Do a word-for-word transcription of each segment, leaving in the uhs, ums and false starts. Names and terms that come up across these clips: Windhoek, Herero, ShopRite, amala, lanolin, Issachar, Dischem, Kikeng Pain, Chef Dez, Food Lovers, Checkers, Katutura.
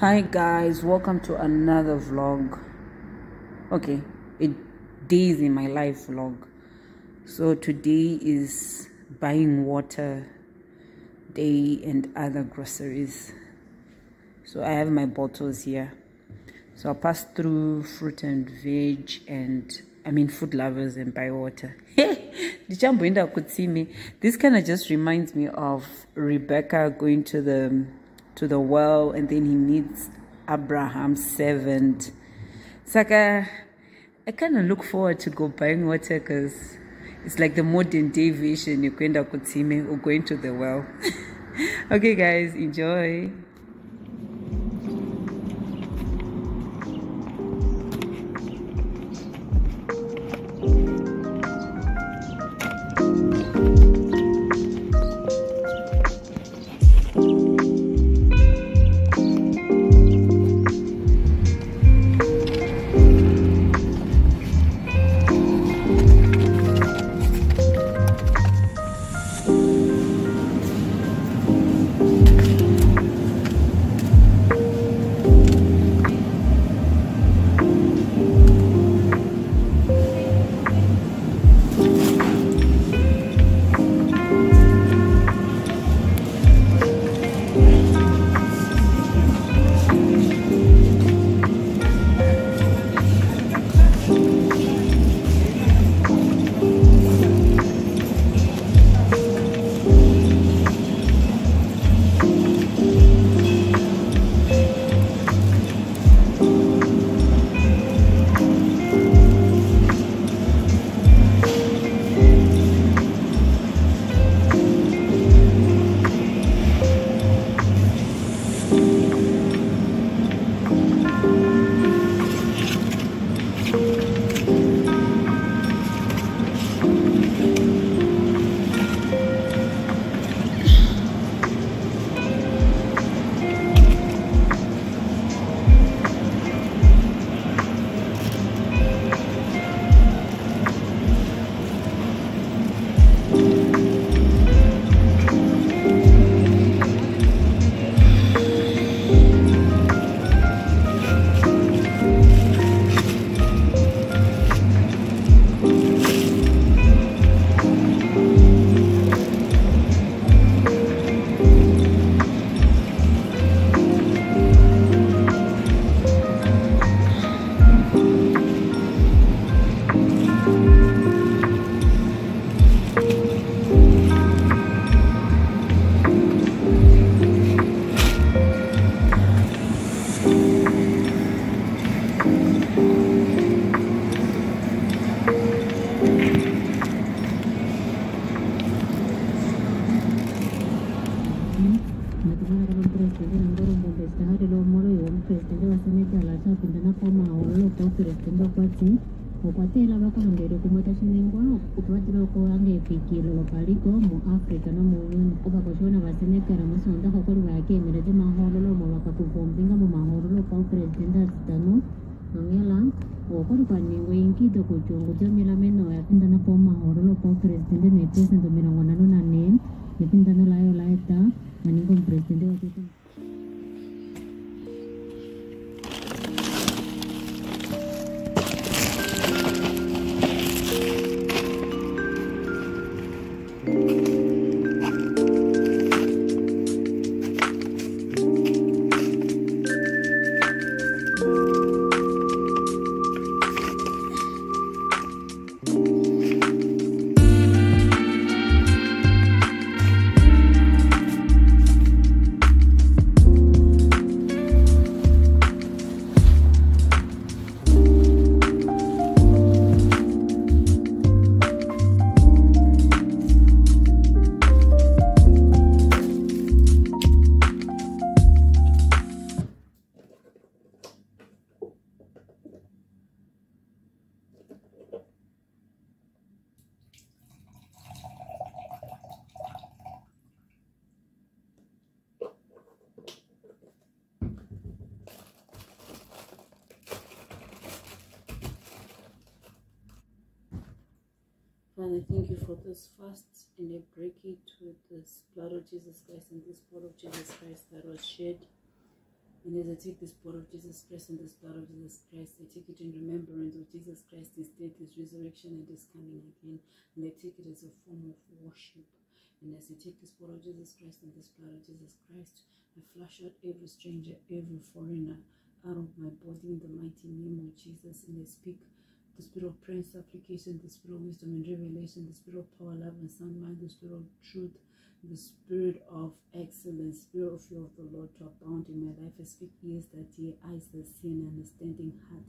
Hi guys, welcome to another vlog. Okay, a days in my life vlog. So today is buying water day and other groceries. So I have my bottles here. So I'll pass through fruit and veg and I mean Food Lovers and buy water. Dischem could see me. This kind of just reminds me of Rebecca going to the to the well, and then he needs Abraham's servant. It's like a, I kind of look forward to go buying water because it's like the modern day vision. You're going to Kutsime or going to the well. Okay guys, enjoy. Father, thank you for this fast, and I break it with this blood of Jesus Christ and this blood of Jesus Christ that was shed And as I take this body of Jesus Christ and this blood of Jesus Christ, I take it in remembrance of Jesus Christ, his death, his resurrection, and his coming again. And I take it as a form of worship. And as I take this body of Jesus Christ and this blood of Jesus Christ, I flush out every stranger, every foreigner out of my body in the mighty name of Jesus. And I speak the spirit of prayer and supplication, the spirit of wisdom and revelation, the spirit of power, love, and sound mind, the spirit of truth, the spirit of excellence, spirit of fear of the Lord to abound in my life. I speak ears that hear, eyes that see, and understanding heart.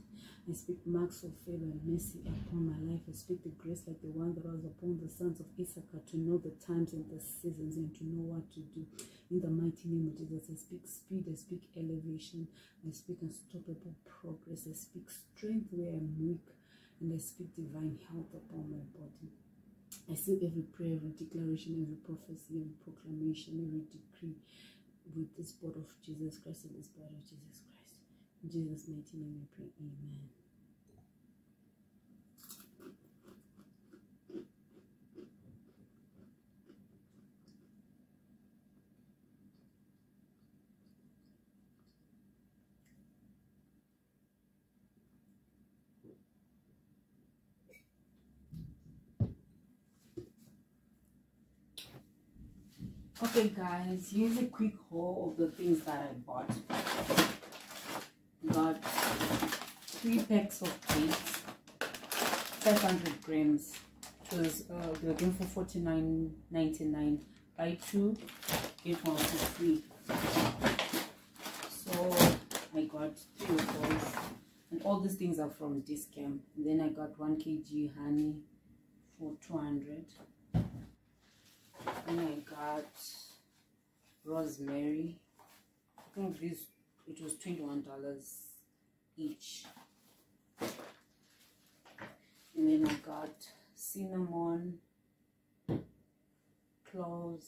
I speak marks of favor and mercy upon my life. I speak the grace like the one that was upon the sons of Issachar to know the times and the seasons and to know what to do. In the mighty name of Jesus, I speak speed, I speak elevation, I speak unstoppable progress, I speak strength where I'm weak, and I speak divine health upon my body. I seal every prayer, every declaration, every prophecy, every proclamation, every decree with this blood of Jesus Christ and this blood of Jesus Christ. In Jesus' mighty name we pray. Amen. Okay guys, here's a quick haul of the things that I bought. Got three packs of dates, five hundred grams, which was uh, they were going for forty-nine ninety-nine. Buy two, get one for free. So I got three of those, and all these things are from Dischem. Then I got one kg honey for two hundred. Then I got rosemary. I think this it was twenty-one dollars each. And then I got cinnamon, cloves.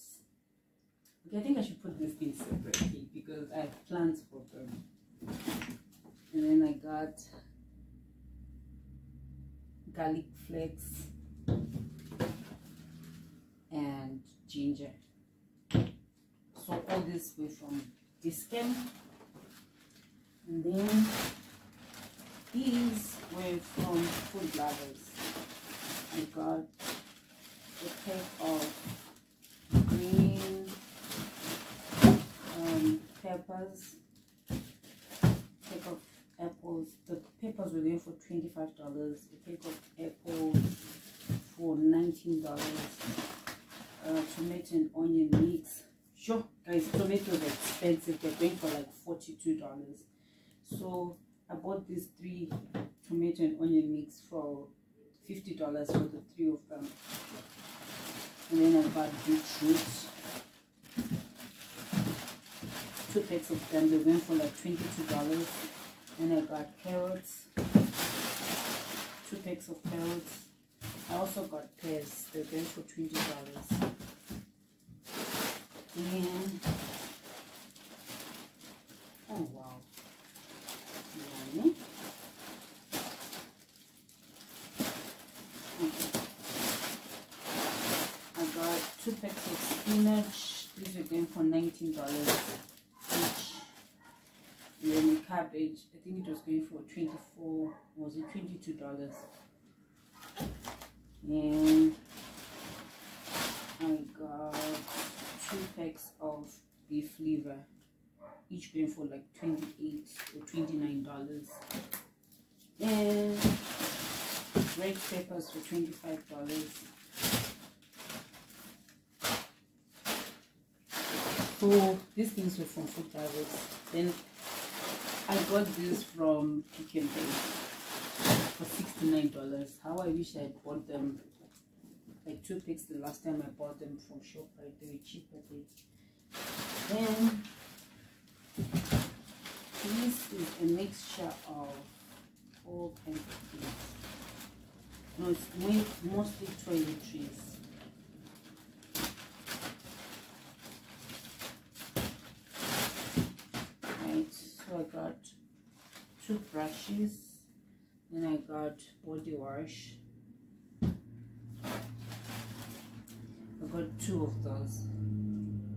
Okay, I think I should put these things separately because I have plans for them. And then I got garlic flakes and ginger. So all this way from Dischem. And then these were from Food Lovers. I got a pack of green um, peppers, pack of apples. The peppers were there for twenty-five dollars. A pack of apples for nineteen dollars. Uh, tomato and onion mix. Sure guys, tomatoes are expensive, they're going for like forty-two dollars. So I bought these three tomato and onion mix for fifty dollars for the three of them. And then I bought beetroot, two packs of them, they went for like twenty-two dollars. And I got carrots, two packs of carrots. I also got pears, they went for twenty dollars. And oh wow, yummy. Okay. I got two packs of spinach. These are going for nineteen dollars each. And then the cabbage, I think it was going for twenty-four. Was it twenty-two dollars? And I got two packs of beef liver, each going for like twenty-eight or twenty-nine dollars, and red peppers for twenty-five dollars. So these things were from Food Lovers. Then I got this from Kikeng Pain for sixty-nine dollars. How I wish I had bought them. Like two packs the last time I bought them from ShopRite, they were cheaper dates. Then this is a mixture of all kinds of things. No, it's mostly toiletries. Right, so I got two brushes, then I got body wash. Got two of those.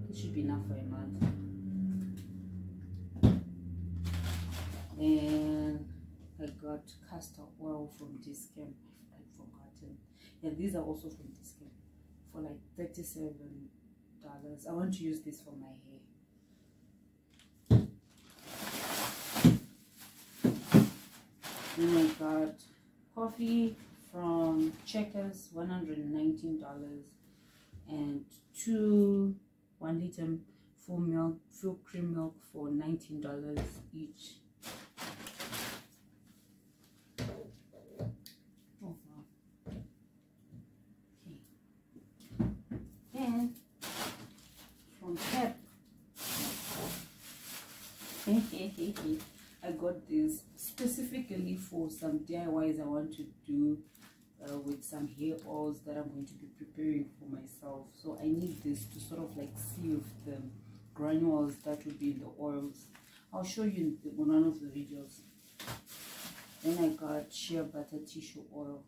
It should be enough for a month. and I got castor oil from Dischem. I've forgotten. Yeah, these are also from Dischem for like thirty-seven dollars. I want to use this for my hair. Then I got coffee from Checkers, one hundred nineteen dollars, and two one liter full milk, full cream milk for nineteen dollars each. Oh wow. Okay. Then from Pep, I got this specifically for some D I Ys I want to do uh, with some hair oils that I'm going to be preparing for myself. So I need this to sort of like sieve the granules that would be in the oils. I'll show you in one of the videos. Then I got shea butter tissue oil.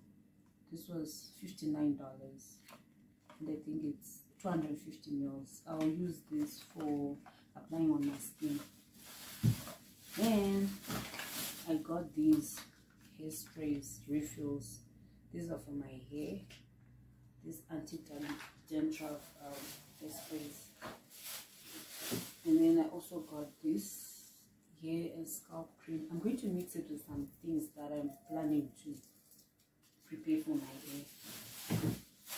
This was fifty-nine dollars, and I think it's two hundred fifty mils. I'll use this for applying on my skin. Then I got these hairsprays, refills. These are for my hair. These anti-dandruff um, hairsprays. And then I also got this hair and scalp cream. I'm going to mix it with some things that I'm planning to prepare for my hair.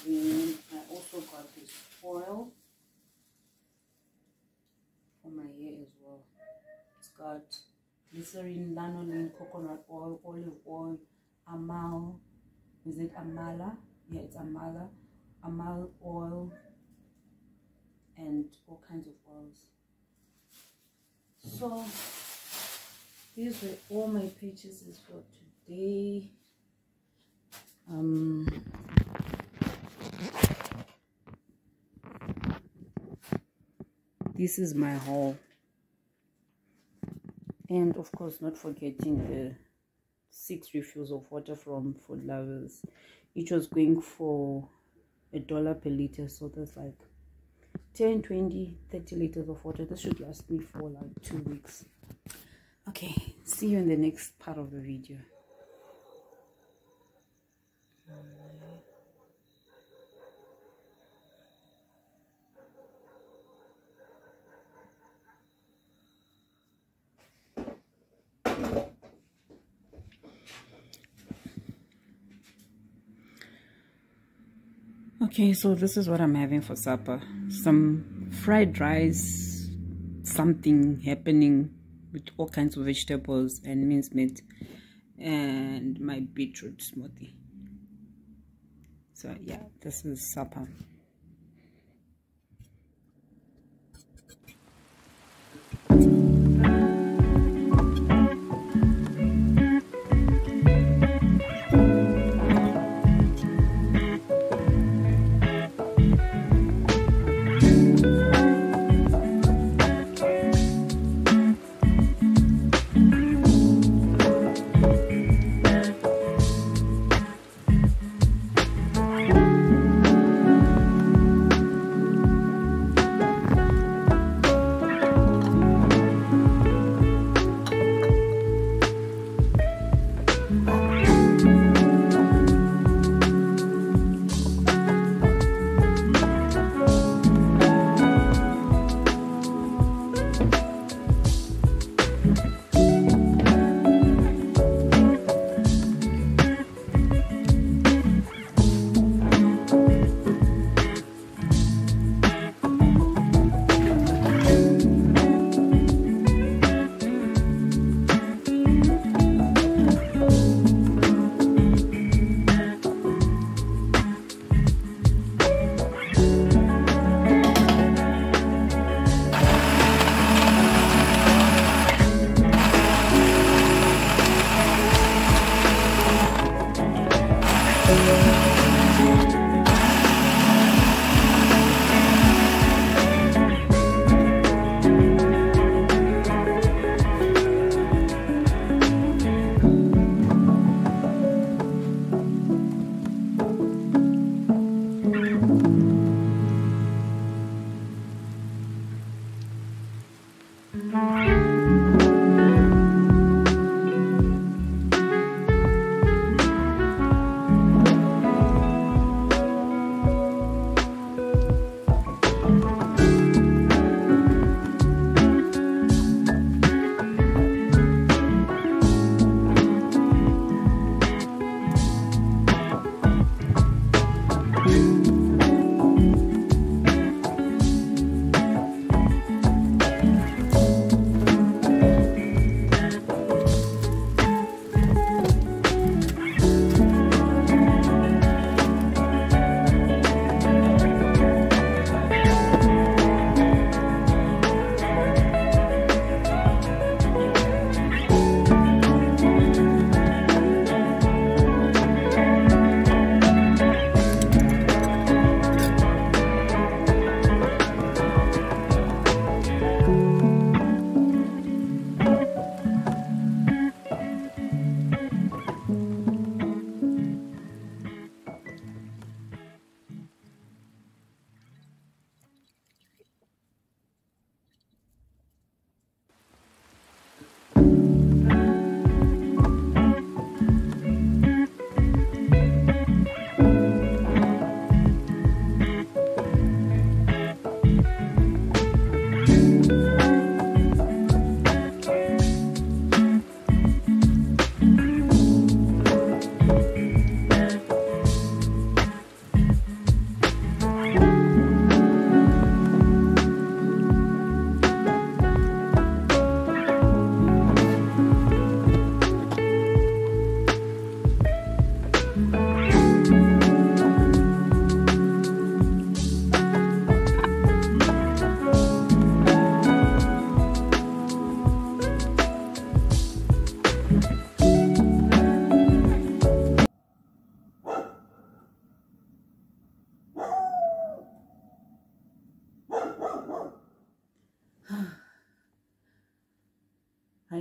Then I also got this oil for my hair as well. It's got glycerin, lanolin, coconut oil, olive oil, amal, is it amala? Yeah, it's amala, amal oil, and all kinds of oils. So these were all my purchases for today. Um, this is my haul. And of course, not forgetting the six refills of water from Food Lovers. It was going for a dollar per liter, so that's like ten, twenty, thirty liters of water. This should last me for like two weeks. Okay, see you in the next part of the video. Okay, so this is what I'm having for supper. Some fried rice, something happening with all kinds of vegetables and minced meat, and my beetroot smoothie. So yeah, this is supper.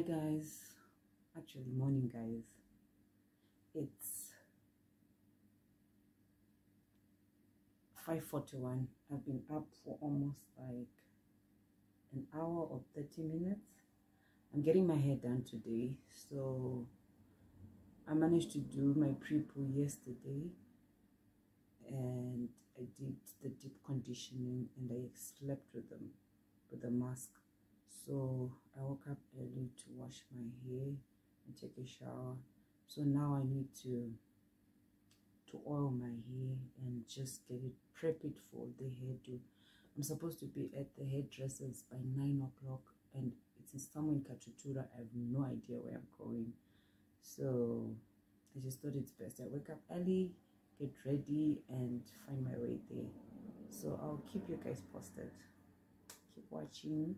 guys, actually morning guys, it's five forty-one. I've been up for almost like an hour or thirty minutes. I'm getting my hair done today, so I managed to do my pre-poo yesterday and I did the deep conditioning and I slept with them with the mask. So I woke up early to wash my hair and take a shower. So now I need to to oil my hair and just get it, prep it for the hairdo. I'm supposed to be at the hairdresser's by nine o'clock and it's somewhere in Katutura. I have no idea where I'm going. So I just thought it's best I wake up early, get ready and find my way there. So I'll keep you guys posted. Keep watching.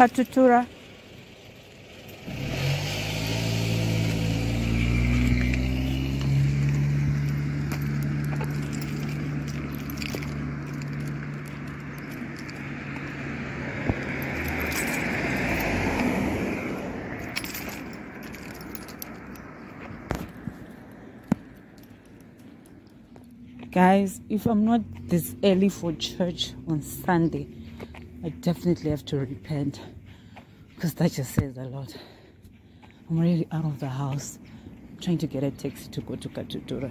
Katutura. Guys, if I'm not this early for church on Sunday, I definitely have to repent, because that just says a lot. I'm really out of the house. I'm trying to get a taxi to go to Katutura.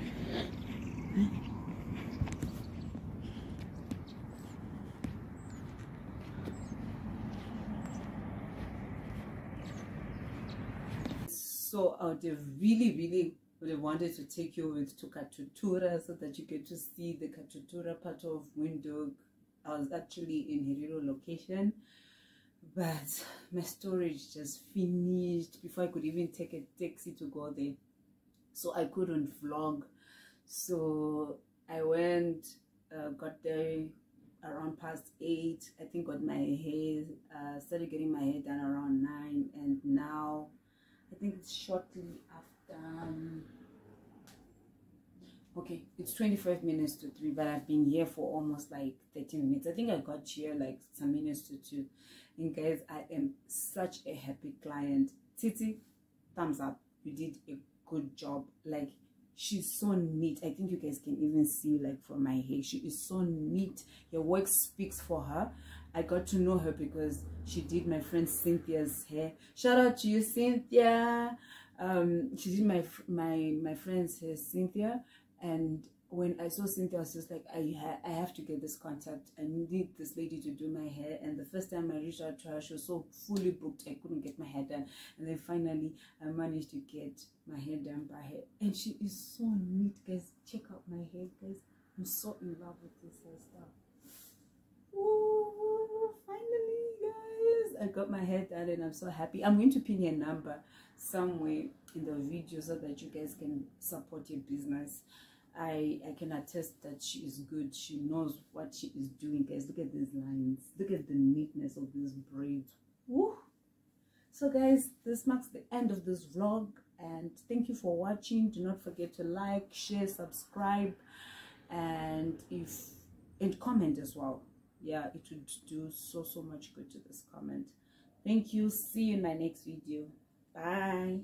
So I would have really, really would have wanted to take you with to Katutura so that you get to see the Katutura part of Windhoek. I was actually in Herero location, but my storage just finished before I could even take a taxi to go there, so I couldn't vlog. So I went, uh, got there around past eight, I think, got my hair, uh, started getting my hair done around nine, and now I think it's shortly after um, okay, it's twenty-five minutes to three, but I've been here for almost like thirty minutes. I think I got here like some minutes to two. And guys, I am such a happy client. Titi, thumbs up. You did a good job. Like, she's so neat. I think you guys can even see like from my hair. She is so neat. Your work speaks for her. I got to know her because she did my friend Cynthia's hair. Shout out to you, Cynthia. Um, she did my my my friend's hair, Cynthia. And when I saw Cynthia, I was just like, I, ha I have to get this contact. I need this lady to do my hair. And the first time I reached out to her, she was so fully booked, I couldn't get my hair done. And then finally, I managed to get my hair done by her. And she is so neat, guys. Check out my hair, guys. I'm so in love with this hairstyle. Oh, finally, guys. I got my hair done and I'm so happy. I'm going to pin your number somewhere in the video so that you guys can support your business. I, I can attest that she is good. She knows what she is doing. Guys, look at these lines. Look at the neatness of these braids. Woo! So guys, this marks the end of this vlog. And thank you for watching. Do not forget to like, share, subscribe, and if and comment as well. Yeah, it would do so so much good to this comment. Thank you. See you in my next video. Bye.